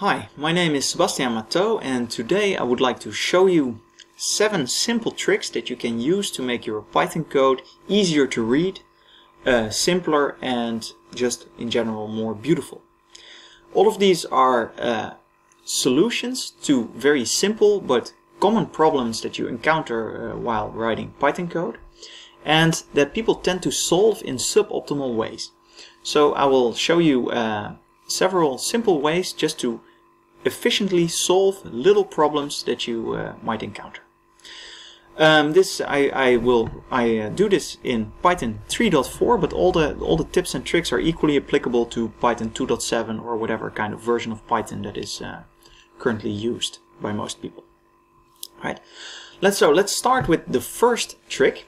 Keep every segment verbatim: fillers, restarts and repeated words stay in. Hi, my name is Sebastiaan Mathôt, and today I would like to show you seven simple tricks that you can use to make your Python code easier to read, uh, simpler, and just in general more beautiful. All of these are uh, solutions to very simple but common problems that you encounter uh, while writing Python code, and that people tend to solve in suboptimal ways. So I will show you uh, several simple ways just to efficiently solve little problems that you uh, might encounter. Um, this I, I will I uh, do this in Python three point four, but all the all the tips and tricks are equally applicable to Python two point seven or whatever kind of version of Python that is uh, currently used by most people. All right. Let's so let's start with the first trick,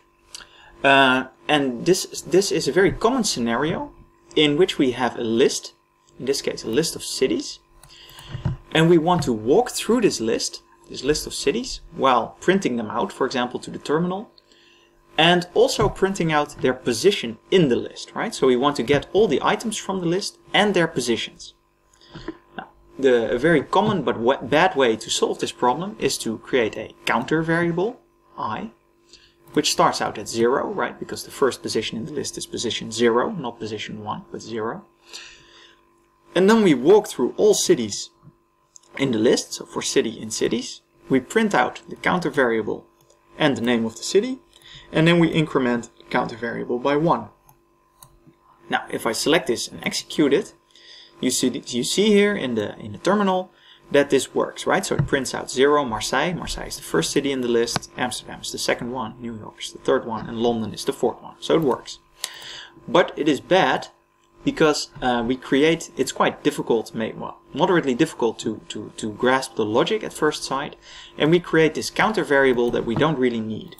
uh, and this this is a very common scenario in which we have a list, in this case a list of cities, and we want to walk through this list. This list of cities while printing them out, for example, to the terminal, and also printing out their position in the list, right? So we want to get all the items from the list and their positions. Now, the a very common but w bad way to solve this problem is to create a counter variable I, which starts out at zero, right? Because the first position in the list is position zero, not position one, but zero. And then we walk through all cities in the list, so for city in cities, we print out the counter variable and the name of the city, and then we increment the counter variable by one. Now, if I select this and execute it, you see you see here in the in the terminal that this works, right? So it prints out zero, Marseille. Marseille is the first city in the list, Amsterdam is the second one, New York is the third one, and London is the fourth one. So it works. But it is bad because uh, we create, it's quite difficult, well, moderately difficult to, to, to grasp the logic at first sight, and we create this counter variable that we don't really need.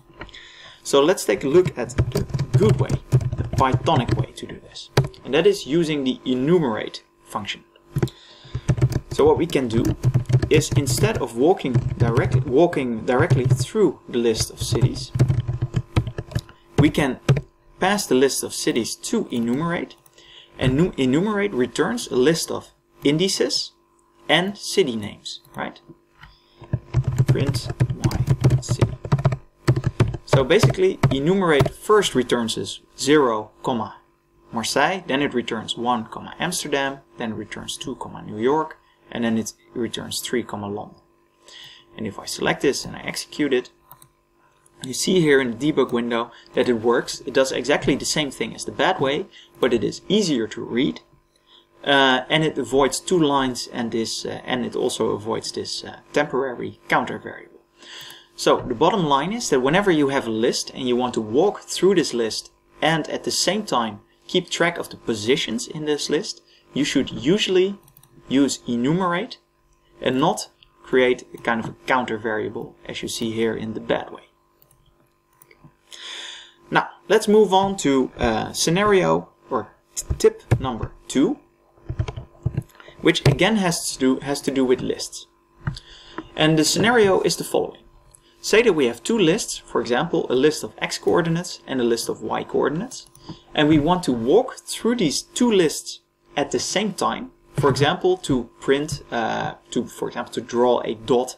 So let's take a look at the good way, the Pythonic way to do this, and that is using the enumerate function. So what we can do is, instead of walking directly, walking directly through the list of cities, we can pass the list of cities to enumerate, and enumerate returns a list of indices and city names, right? Print my city. So basically, enumerate first returns is zero, comma, Marseille, then it returns one, comma, Amsterdam, then it returns two, comma, New York, and then it returns three, comma, London. And if I select this and I execute it, you see here in the debug window that it works. It does exactly the same thing as the bad way, but it is easier to read, uh, and it avoids two lines, and this, uh, and it also avoids this uh, temporary counter variable. So the bottom line is that whenever you have a list and you want to walk through this list and at the same time keep track of the positions in this list, you should usually use enumerate and not create a kind of a counter variable as you see here in the bad way. Now, let's move on to uh, scenario or tip number two, which again has to do, has to do with lists. And the scenario is the following. Say that we have two lists, for example, a list of x coordinates and a list of y coordinates, and we want to walk through these two lists at the same time, for example, to print, uh, to, for example, to draw a dot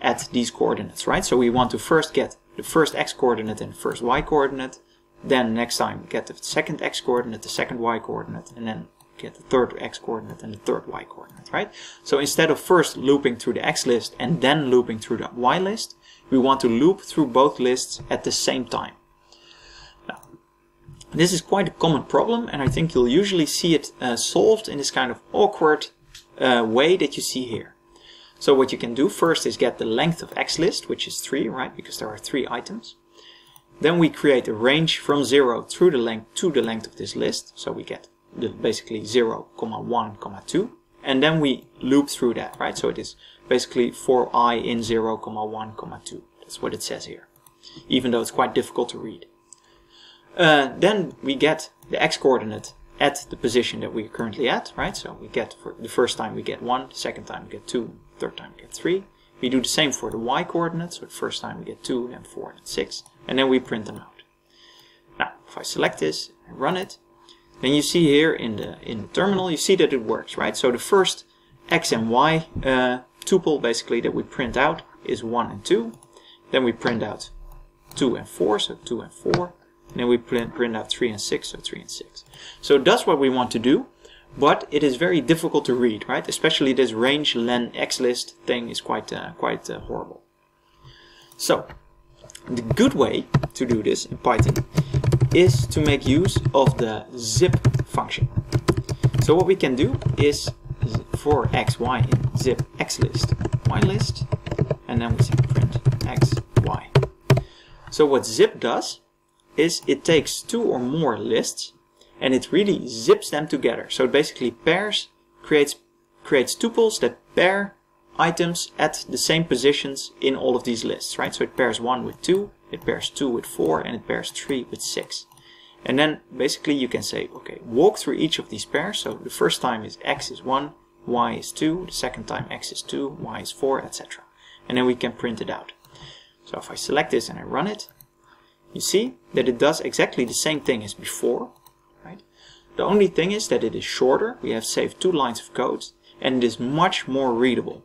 at these coordinates, right? So we want to first get the first x-coordinate and the first y-coordinate, then next time get the second x-coordinate, the second y-coordinate, and then get the third x-coordinate and the third y-coordinate, right? So instead of first looping through the x list and then looping through the y list, we want to loop through both lists at the same time. Now, this is quite a common problem, and I think you'll usually see it uh, solved in this kind of awkward uh, way that you see here. So what you can do first is get the length of X list, which is three, right? Because there are three items. Then we create a range from zero through the length to the length of this list. So we get the basically zero, comma, one, comma, two. And then we loop through that, right? So it is basically for I in zero, comma, one, comma, two. That's what it says here, even though it's quite difficult to read. Uh, then we get the X coordinate at the position that we're currently at, right? So we get, for the first time we get one, the second time we get two, third time we get three. We do the same for the y coordinates, so the first time we get two, then four, and six, and then we print them out. Now, if I select this and run it, then you see here in the in the terminal, you see that it works, right? So the first x and y uh, tuple basically that we print out is one and two. Then we print out two and four, so two and four. And then we print, print out three and six, so three and six. So that's what we want to do, but it is very difficult to read, right? Especially this range len xlist thing is quite, uh, quite uh, horrible. So the good way to do this in Python is to make use of the zip function. So what we can do is for x, y in zip xlist, y list, and then we say print x, y. So what zip does is it takes two or more lists and it really zips them together. So it basically pairs, creates, creates tuples that pair items at the same positions in all of these lists, right? So it pairs one with two, it pairs two with four, and it pairs three with six. And then basically you can say, okay, walk through each of these pairs. So the first time is x is one, y is two, the second time x is two, y is four, et cetera. And then we can print it out. So if I select this and I run it, you see that it does exactly the same thing as before, right? The only thing is that it is shorter. We have saved two lines of code and it is much more readable,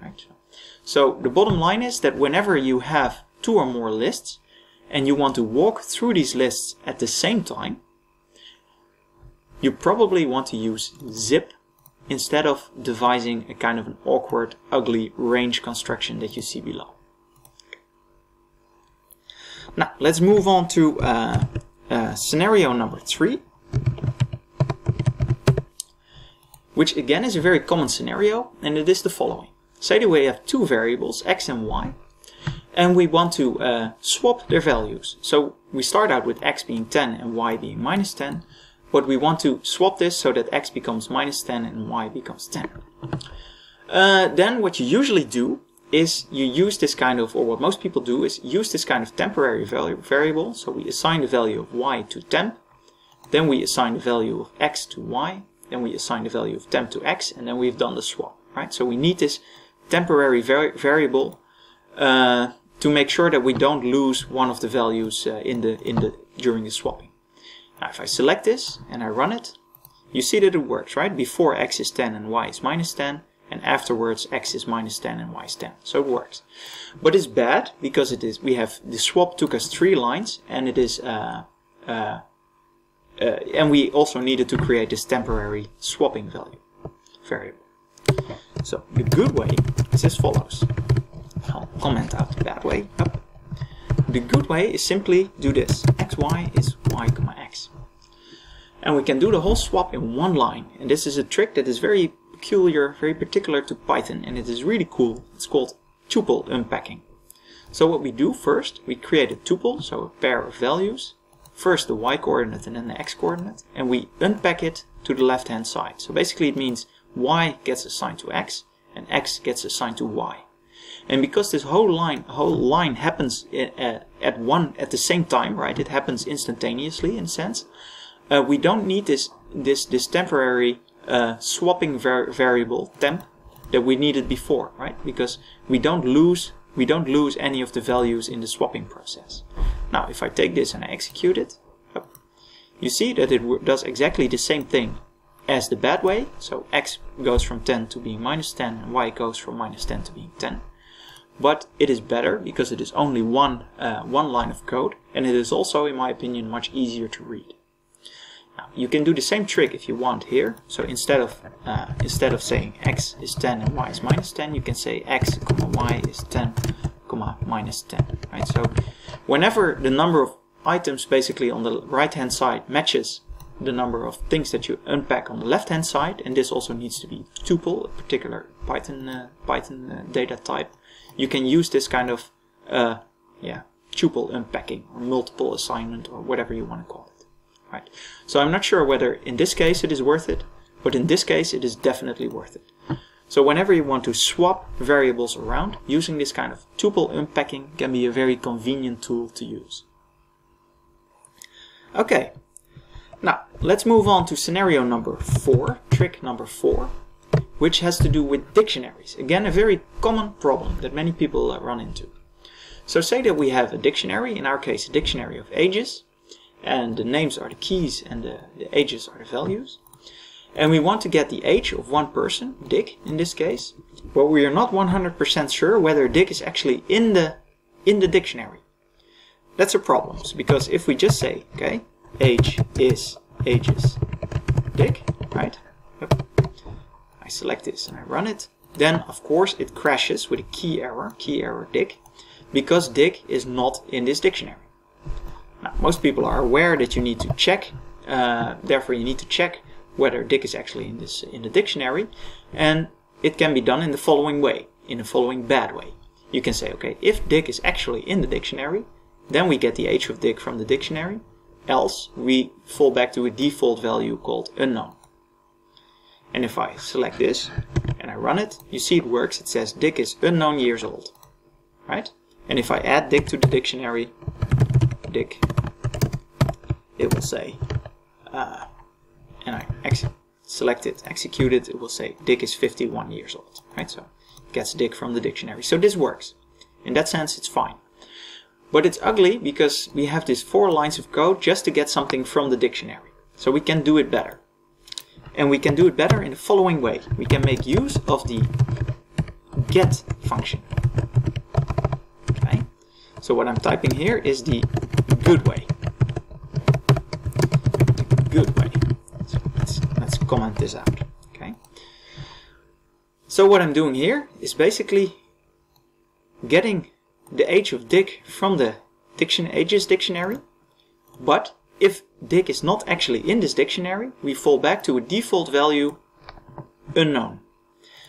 right? So the bottom line is that whenever you have two or more lists and you want to walk through these lists at the same time, you probably want to use zip instead of devising a kind of an awkward, ugly range construction that you see below. Now, let's move on to uh, uh, scenario number three, which again is a very common scenario, and it is the following. Say that we have two variables, x and y, and we want to uh, swap their values. So we start out with x being ten and y being minus ten, but we want to swap this so that x becomes minus ten and y becomes ten. Uh, then what you usually do is you use this kind of, or what most people do is use this kind of temporary value, variable. So we assign the value of y to temp, then we assign the value of x to y, then we assign the value of temp to x, and then we've done the swap, right? So we need this temporary vari variable uh, to make sure that we don't lose one of the values uh, in the in the during the swapping. Now, if I select this and I run it, you see that it works, right? Before x is ten and y is minus ten, and afterwards x is minus ten and y is ten. So it works. But it's bad because it is we have the swap took us three lines, and it is uh, uh, uh, and we also needed to create this temporary swapping value variable. So the good way is as follows. I'll comment out that way up. The good way is simply do this. xy is y comma x. And we can do the whole swap in one line. And this is a trick that is very peculiar, very particular to Python, and it is really cool. It's called tuple unpacking. So what we do first, we create a tuple, so a pair of values, first the y coordinate and then the x coordinate, and we unpack it to the left hand side. So basically it means y gets assigned to x and x gets assigned to y. And because this whole line whole line happens at one at the same time, right? It happens instantaneously in a sense. Uh, we don't need this this this temporary Uh, swapping var variable temp that we needed before, right? Because we don't lose we don't lose any of the values in the swapping process. Now, if I take this and I execute it, you see that it does exactly the same thing as the bad way. So x goes from ten to being minus ten, and y goes from minus ten to being ten. But it is better because it is only one uh, one line of code, and it is also, in my opinion, much easier to read. Now, you can do the same trick if you want here. So instead of uh, instead of saying x is ten and y is minus ten, you can say x comma y is ten comma minus ten. Right? So whenever the number of items basically on the right hand side matches the number of things that you unpack on the left hand side, and this also needs to be tuple, a particular Python uh, Python uh, data type, you can use this kind of uh, yeah tuple unpacking or multiple assignment or whatever you want to call it. Right. So I'm not sure whether in this case it is worth it, but in this case it is definitely worth it. So whenever you want to swap variables around, using this kind of tuple unpacking can be a very convenient tool to use. Okay, now let's move on to scenario number four, trick number four, which has to do with dictionaries. Again, a very common problem that many people run into. So say that we have a dictionary, in our case a dictionary of ages, and the names are the keys and the, the ages are the values. and we want to get the age of one person, Dick in this case, but we are not one hundred percent sure whether Dick is actually in the in the dictionary. That's a problem, because if we just say, okay, age is ages Dick, right? Yep. I select this and I run it. Then of course it crashes with a key error, key error Dick, because Dick is not in this dictionary. Now, most people are aware that you need to check, uh, therefore you need to check whether Dick is actually in this in the dictionary, and it can be done in the following way, in the following bad way. You can say, okay, if Dick is actually in the dictionary, then we get the age of Dick from the dictionary, else we fall back to a default value called unknown. And if I select this and I run it, you see it works. It says Dick is unknown years old, right? And if I add Dick to the dictionary, Dick, it will say, uh, and I ex select it, execute it, it will say Dick is fifty-one years old, right? So it gets Dick from the dictionary. So this works. In that sense, it's fine. But it's ugly because we have these four lines of code just to get something from the dictionary. So we can do it better. And we can do it better in the following way. We can make use of the get function. Okay. So what I'm typing here is the good way. The good way. So let's, let's comment this out. Okay. So what I'm doing here is basically getting the age of Dick from the diction ages dictionary, but if Dick is not actually in this dictionary, we fall back to a default value unknown.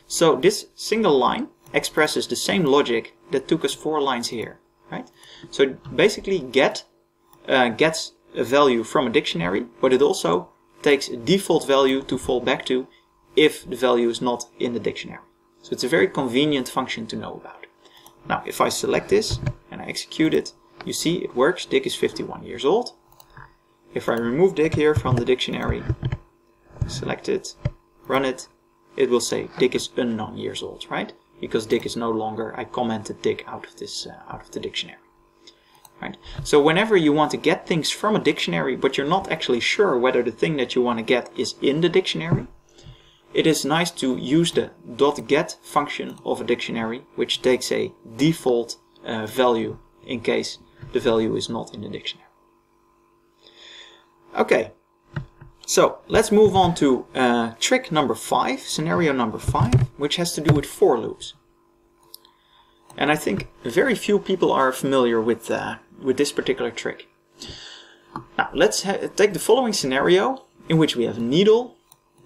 So this single line expresses the same logic that took us four lines here, right? So basically get uh, gets a value from a dictionary, but it also takes a default value to fall back to if the value is not in the dictionary. So it's a very convenient function to know about. Now, if I select this and I execute it, you see it works. Dick is fifty-one years old. If I remove Dick here from the dictionary, select it, run it, it will say Dick is unknown years old, right? Because Dick is no longer, I commented Dick out of this, uh, out of the dictionary, right? So whenever you want to get things from a dictionary, but you're not actually sure whether the thing that you want to get is in the dictionary, it is nice to use the .get function of a dictionary, which takes a default uh, value in case the value is not in the dictionary. Okay, so let's move on to uh, trick number five, scenario number five, which has to do with for loops. And I think very few people are familiar with, uh, with this particular trick. Now, let's take the following scenario in which we have a needle,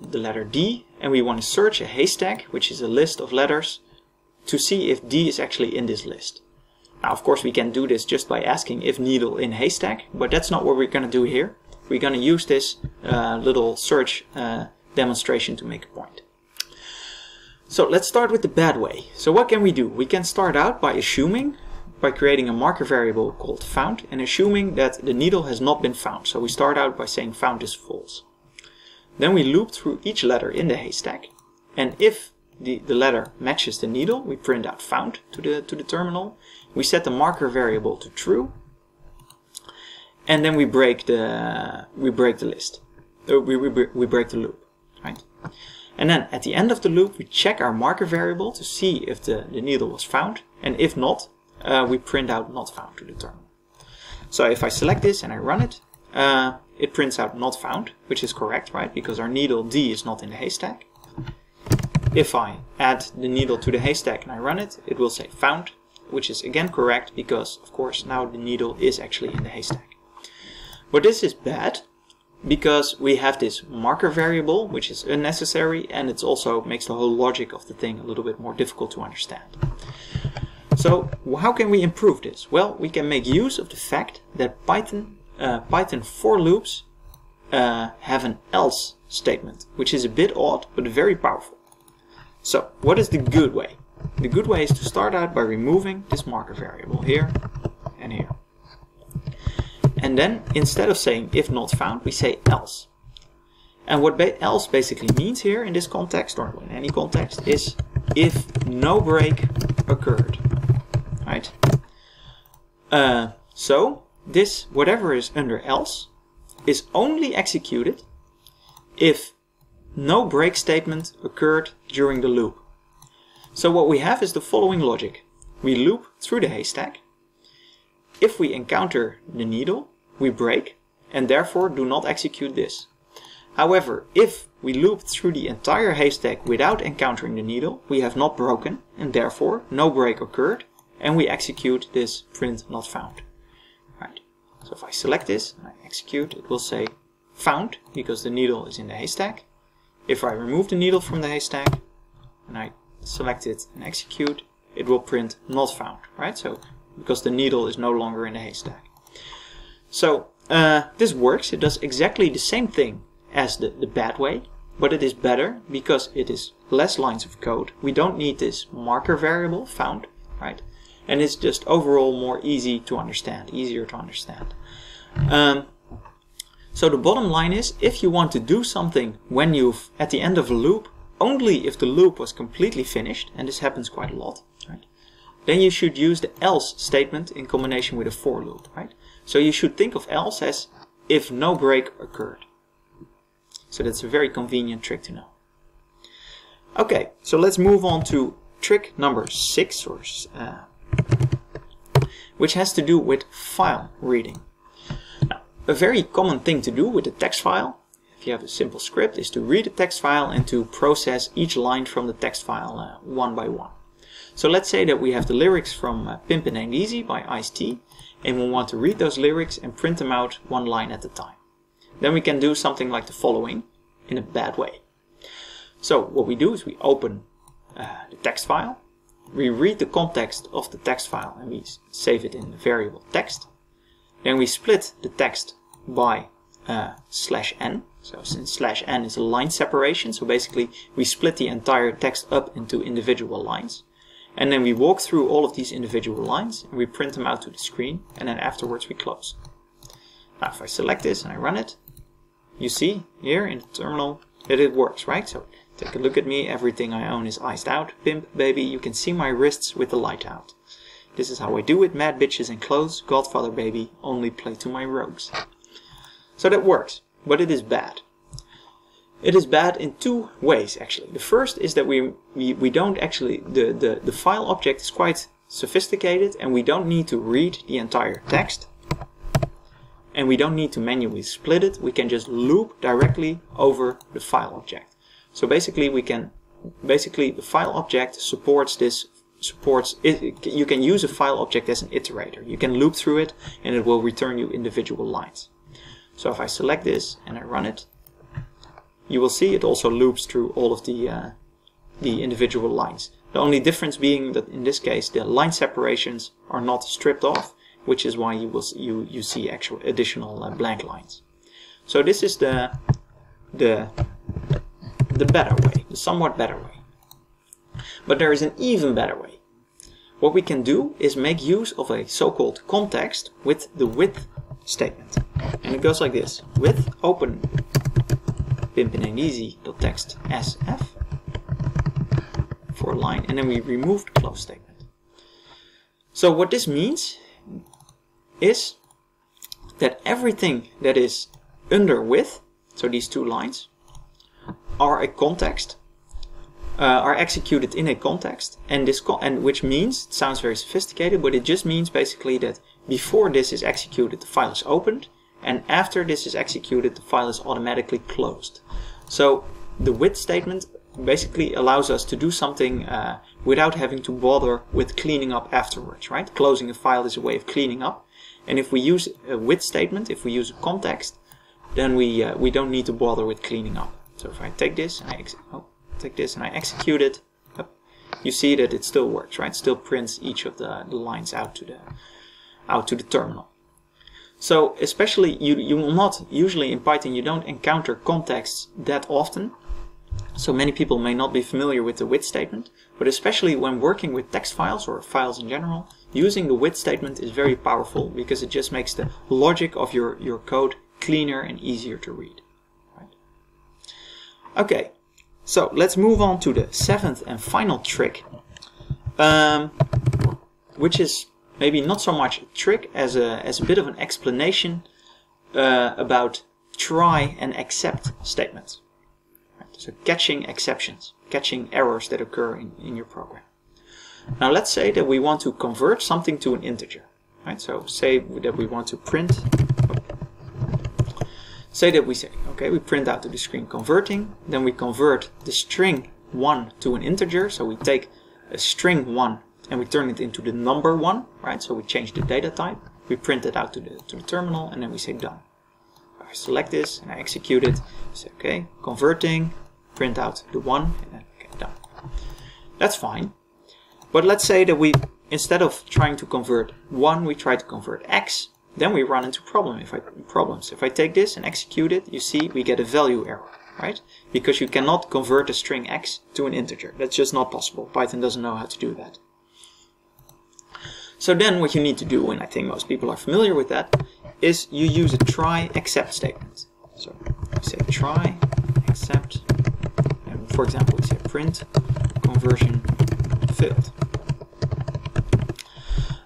the letter D, and we want to search a haystack, which is a list of letters, to see if D is actually in this list. Now, of course, we can do this just by asking if needle in haystack, but that's not what we're going to do here. We're going to use this uh, little search uh, demonstration to make a point. So let's start with the bad way. So what can we do? We can start out by assuming, by creating a marker variable called found, and assuming that the needle has not been found. So we start out by saying found is false. Then we loop through each letter in the haystack, and if the, the letter matches the needle, we print out found to the, to the terminal. We set the marker variable to true, and then we break the we break the list. Uh, we, we, we break the loop, right? And then at the end of the loop, we check our marker variable to see if the, the needle was found, and if not, uh, we print out not found to the terminal. So if I select this and I run it, uh, it prints out not found, which is correct, right? Because our needle D is not in the haystack. If I add the needle to the haystack and I run it, it will say found, which is again correct because, of course, now the needle is actually in the haystack. But this is bad because we have this marker variable, which is unnecessary, and it also makes the whole logic of the thing a little bit more difficult to understand. So how can we improve this? Well, we can make use of the fact that Python Uh, Python for loops uh, have an else statement, which is a bit odd but very powerful. So what is the good way? The good way is to start out by removing this marker variable here and here. And then instead of saying if not found, we say else. And what ba- else basically means here in this context, or in any context, is if no break occurred, right? Uh, so this whatever is under else is only executed if no break statement occurred during the loop. So what we have is the following logic. We loop through the haystack. If we encounter the needle, we break and therefore do not execute this. However, if we loop through the entire haystack without encountering the needle, we have not broken and therefore no break occurred, and we execute this print not found. Right. So if I select this and I execute, it will say found because the needle is in the haystack. If I remove the needle from the haystack and I select it and execute, it will print not found, right? So because the needle is no longer in the haystack. So uh, this works. It does exactly the same thing as the, the bad way, but it is better because it is less lines of code. We don't need this marker variable found, right? And it's just overall more easy to understand, easier to understand. Um, so the bottom line is, if you want to do something when you've at the end of a loop, only if the loop was completely finished, and this happens quite a lot, right? Then you should use the else statement in combination with a for loop, right? So you should think of else as if no break occurred. So that's a very convenient trick to know. Okay, so let's move on to trick number six, or, uh, which has to do with file reading. Now, a very common thing to do with a text file, if you have a simple script, is to read a text file and to process each line from the text file uh, one by one. So let's say that we have the lyrics from uh, Pimpin' and Easy by Ice-T, and we want to read those lyrics and print them out one line at a time. Then we can do something like the following in a bad way. So what we do is we open uh, the text file, we read the context of the text file and we save it in the variable text. Then we split the text by uh, slash n. So since slash n is a line separation, so basically we split the entire text up into individual lines. And then we walk through all of these individual lines and we print them out to the screen, and then afterwards we close. Now if I select this and I run it, you see here in the terminal that it works, right? So take a look at me, everything I own is iced out. Pimp, baby, you can see my wrists with the light out. This is how I do it, mad bitches and clothes, Godfather baby, only play to my rogues. So that works, but it is bad. It is bad in two ways actually. The first is that we, we, we don't actually, the, the, the file object is quite sophisticated and we don't need to read the entire text. And we don't need to manually split it, we can just loop directly over the file object. So basically we can, basically the file object supports this, supports, it, you can use a file object as an iterator. You can loop through it and it will return you individual lines. So if I select this and I run it, you will see it also loops through all of the, uh, the individual lines. The only difference being that in this case the line separations are not stripped off, which is why you will you you see actual additional uh, blank lines. So this is the the the better way, the somewhat better way. But there is an even better way. What we can do is make use of a so-called context with the width statement, and it goes like this: width open pimpinandeasy.text sf for line, and then we remove the close statement. So what this means is that everything that is under width, so these two lines, are a context, uh, are executed in a context, and this con and which means, it sounds very sophisticated, but it just means basically that before this is executed the file is opened, and after this is executed the file is automatically closed. So the width statement basically allows us to do something uh, without having to bother with cleaning up afterwards, right? Closing a file is a way of cleaning up. And if we use a with statement, if we use a context, then we uh, we don't need to bother with cleaning up. So if I take this and I ex oh, take this and I execute it, oh, you see that it still works, right? It still prints each of the, the lines out to the out to the terminal. So especially you you will not usually in Python you don't encounter contexts that often. So many people may not be familiar with the with statement, but especially when working with text files or files in general, using the with statement is very powerful because it just makes the logic of your, your code cleaner and easier to read. Right? Okay, so let's move on to the seventh and final trick, um, which is maybe not so much a trick as a, as a bit of an explanation uh, about try and accept statements. So catching exceptions, catching errors that occur in, in your program. Now let's say that we want to convert something to an integer. Right? So say that we want to print, say that we say, okay, we print out to the screen converting, then we convert the string one to an integer. So we take a string one and we turn it into the number one, right? So we change the data type, we print it out to the, to the terminal, and then we say done. I select this and I execute it. Say, okay, converting, print out the one, and then okay, done. That's fine. But let's say that we, instead of trying to convert one, we try to convert x, then we run into problem if I, problems. If I take this and execute it, you see we get a value error, right? Because you cannot convert a string x to an integer. That's just not possible. Python doesn't know how to do that. So then what you need to do, and I think most people are familiar with that, is you use a try except statement. So we say try except, and for example we say print conversion failed.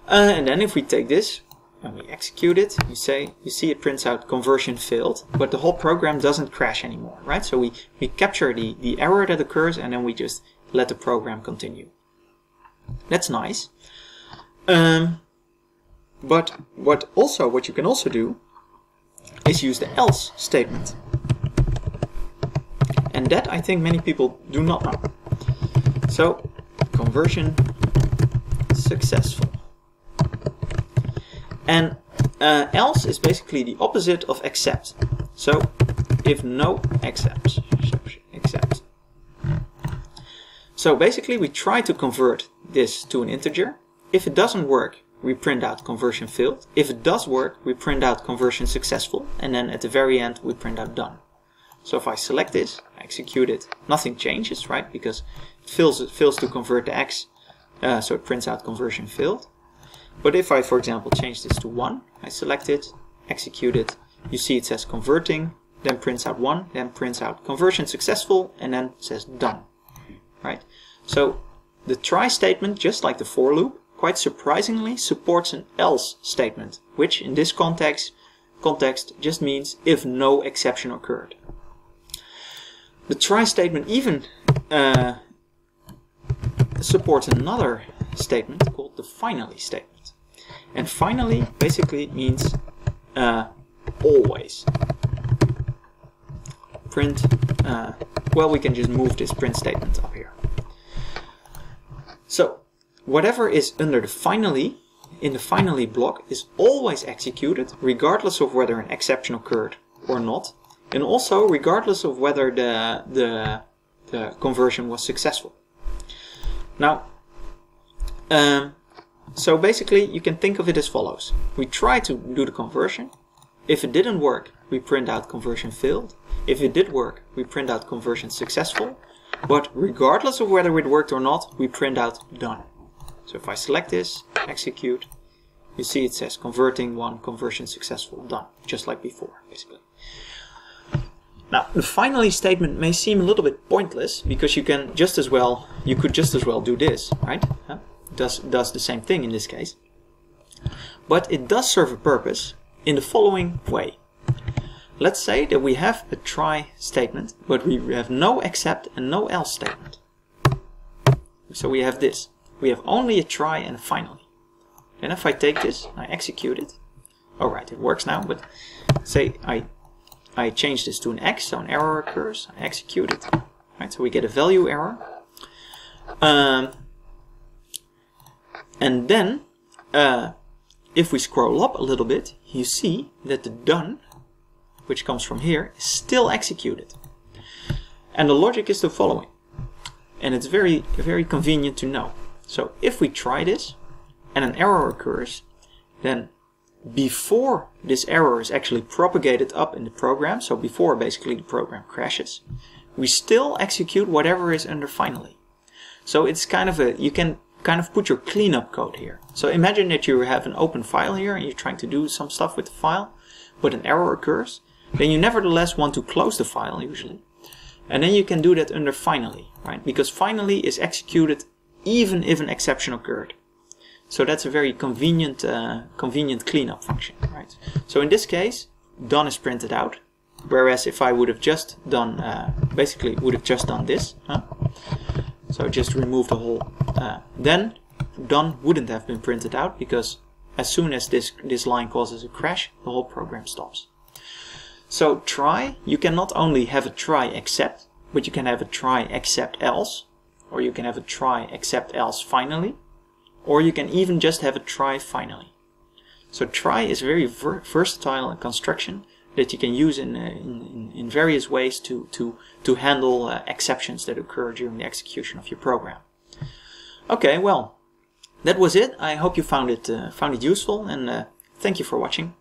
Uh, and then if we take this and we execute it, you say you see it prints out conversion failed, but the whole program doesn't crash anymore, right? So we, we capture the, the error that occurs, and then we just let the program continue. That's nice. Um, but what also what you can also do is use the else statement. And that I think many people do not know. So conversion successful. And uh, else is basically the opposite of except. So if no except, except. So basically we try to convert this to an integer. If it doesn't work, we print out conversion failed. If it does work, we print out conversion successful. And then at the very end, we print out done. So if I select this, execute it, nothing changes, right? Because it fails, it fails to convert to x. Uh, so it prints out conversion failed. But if I, for example, change this to one, I select it, execute it, you see it says converting, then prints out one, then prints out conversion successful, and then says done, right? So the try statement, just like the for loop, quite surprisingly supports an else statement, which in this context, context just means if no exception occurred. The try statement even uh, supports another statement called the finally statement. And finally basically means uh, always. Print, uh, well, we can just move this print statement up here. So whatever is under the finally, in the finally block, is always executed regardless of whether an exception occurred or not, and also regardless of whether the, the, the conversion was successful. Now, um, so basically you can think of it as follows. We try to do the conversion. If it didn't work, we print out conversion failed. If it did work, we print out conversion successful. But regardless of whether it worked or not, we print out done. So if I select this, execute, you see it says converting one, conversion successful, done. Just like before, basically. Now, the finally statement may seem a little bit pointless, because you can just as well, you could just as well do this, right? Huh? Does, does the same thing in this case, but it does serve a purpose in the following way. Let's say that we have a try statement, but we have no except and no else statement. So we have this. We have only a try and a finally. Then if I take this and I execute it, all right, it works now, but say I, I change this to an X, so an error occurs, I execute it. All right, so we get a value error. Um, And then, uh, if we scroll up a little bit, you see that the done, which comes from here, is still executed. And the logic is the following. And it's very, very convenient to know. So if we try this, and an error occurs, then before this error is actually propagated up in the program, so before basically the program crashes, we still execute whatever is under finally. So it's kind of a, you can kind of put your cleanup code here. So imagine that you have an open file here and you're trying to do some stuff with the file, but an error occurs. Then you nevertheless want to close the file usually. And then you can do that under finally, right? Because finally is executed even if an exception occurred. So that's a very convenient, uh, convenient cleanup function, right? So in this case, done is printed out. Whereas if I would have just done, uh, basically would have just done this, huh? So just remove the whole, uh, then done wouldn't have been printed out, because as soon as this, this line causes a crash, the whole program stops. So try, you can not only have a try except, but you can have a try except else, or you can have a try except else finally, or you can even just have a try finally. So try is very ver versatile in construction that you can use in, uh, in, in various ways to, to, to handle uh, exceptions that occur during the execution of your program. Okay, well, that was it. I hope you found it, uh, found it useful, and uh, thank you for watching.